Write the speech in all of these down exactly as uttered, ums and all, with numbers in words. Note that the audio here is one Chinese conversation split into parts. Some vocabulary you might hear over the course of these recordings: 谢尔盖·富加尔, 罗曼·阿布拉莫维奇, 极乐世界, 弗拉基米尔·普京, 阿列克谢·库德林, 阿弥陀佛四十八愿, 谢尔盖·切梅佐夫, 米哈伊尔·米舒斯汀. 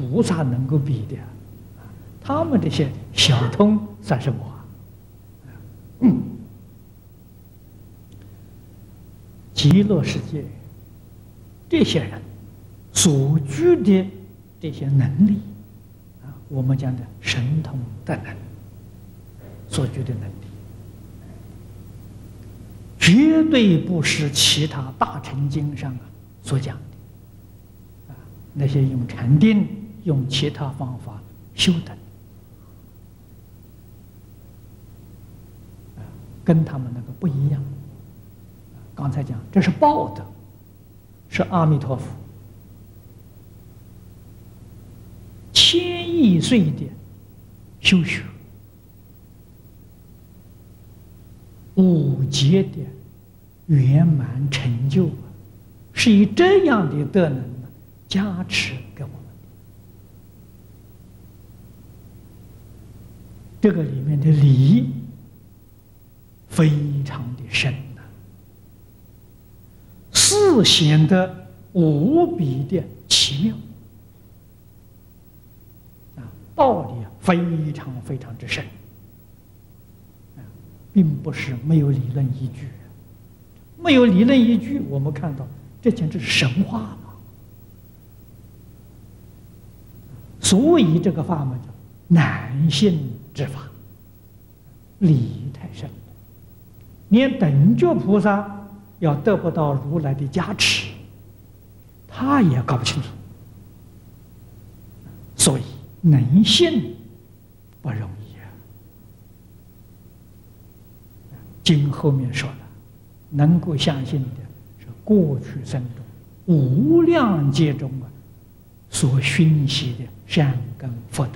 菩萨能够比的，他们这些小通算什么啊？嗯，极乐世界这些人所具的这些能力啊，我们讲的神通的能力，所具的能力，绝对不是其他大乘经上啊所讲的。 那些用禅定、用其他方法修的，跟他们那个不一样。刚才讲，这是报的，是阿弥陀佛千亿岁的修学，五劫的圆满成就，是以这样的德能 加持给我们，这个里面的理非常的深呐、啊，事显得无比的奇妙啊，道理非常非常之深啊，并不是没有理论依据，没有理论依据，我们看到这简直是神话嘛。 所以这个法门叫难信之法，理太深了。连等觉菩萨要得不到如来的加持，他也搞不清楚。所以能信不容易啊。经后面说了，能够相信的是过去生中无量劫中啊所熏习的 善根福德，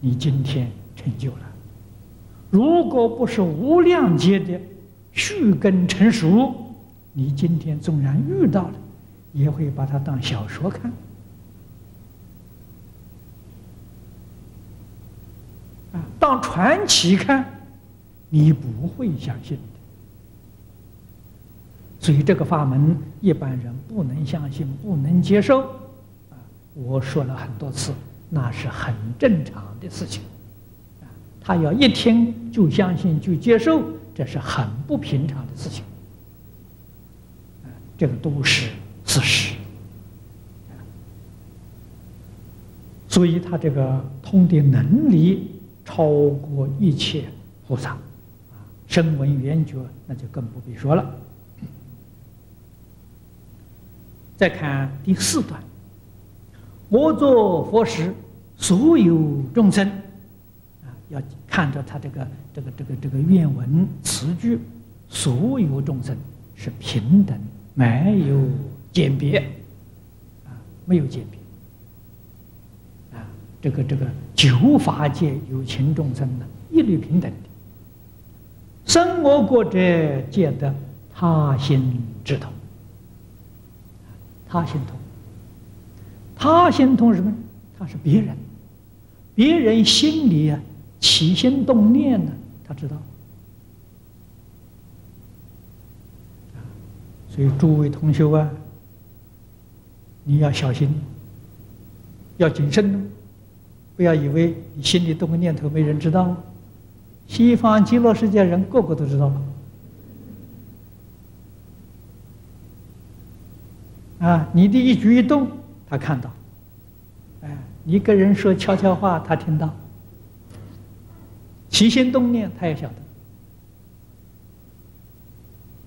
你今天成就了。如果不是无量劫的续根成熟，你今天纵然遇到了，也会把它当小说看。啊，当传奇看，你不会相信的。所以这个法门，一般人不能相信，不能接受。 我说了很多次，那是很正常的事情。他要一听就相信就接受，这是很不平常的事情。这个都是事实。所以他这个通的能力超过一切菩萨，声闻缘觉那就更不必说了。再看第四段。 我作佛时，所有众生，啊，要看着他这个、这个、这个、这个愿文词句，所有众生是平等，没有鉴别，啊，没有鉴别，啊，这个、这个九法界有情众生呢，一律平等的。生我国者，皆得他心之通，他心通。 他心通什么？他是别人，别人心里啊起心动念呢、啊，他知道。所以诸位同修啊，你要小心，要谨慎哦，不要以为你心里动个念头没人知道。西方极乐世界人个个都知道了。 啊，你的一举一动。 他看到，哎，你跟人说悄悄话，他听到；起心动念，他也晓得。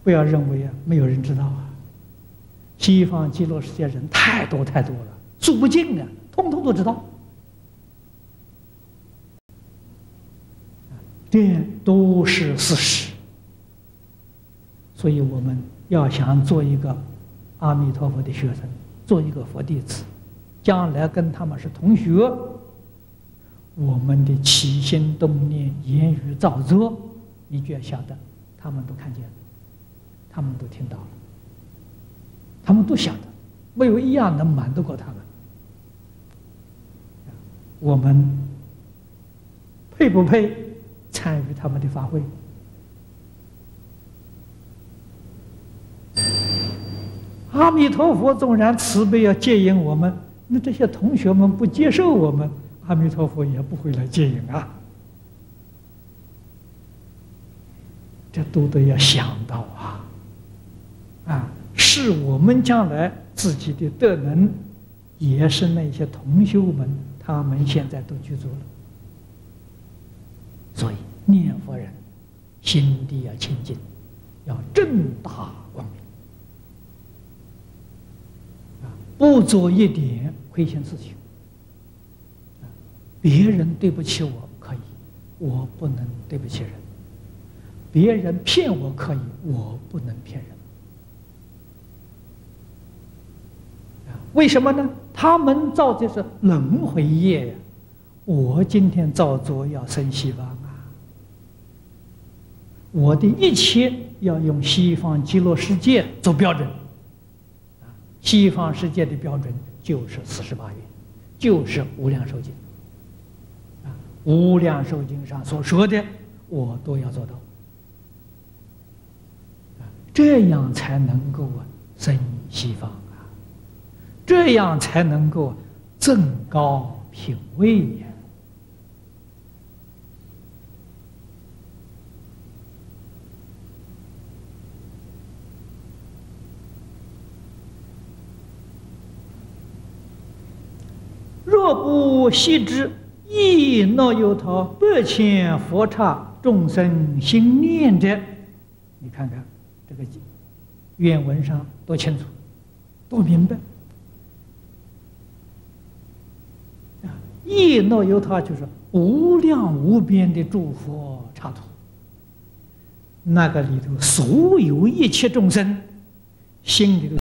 不要认为啊，没有人知道啊！西方极乐世界人太多太多了，数不尽啊，通通都知道。这都是事实。所以我们要想做一个阿弥陀佛的学生， 做一个佛弟子，将来跟他们是同学，我们的起心动念、言语造作，你就要晓得，他们都看见了，他们都听到了，他们都晓得，没有一样能瞒得过他们。我们配不配参与他们的法会？阿弥陀佛，纵然慈悲要接引我们，那这些同学们不接受我们，阿弥陀佛也不会来接引啊。这都得要想到啊，啊，是我们将来自己的德能，也是那些同修们他们现在都具足了。所以念佛人心地要清净，要正大光明。 不做一点亏心事情，别人对不起我可以，我不能对不起人；别人骗我可以，我不能骗人。为什么呢？他们造的是轮回业呀，我今天造作要生西方啊，我的一切要用西方极乐世界做标准。 西方世界的标准就是四十八愿，就是《无量寿经》啊，《无量寿经》上所说的，我都要做到，这样才能够啊生西方啊，这样才能够增高品位呀。若不悉知，亦若有逃百千佛刹众生心念者，你看看这个原文上多清楚，多明白啊！亦若有逃就是无量无边的诸佛刹土，那个里头所有一切众生心里头。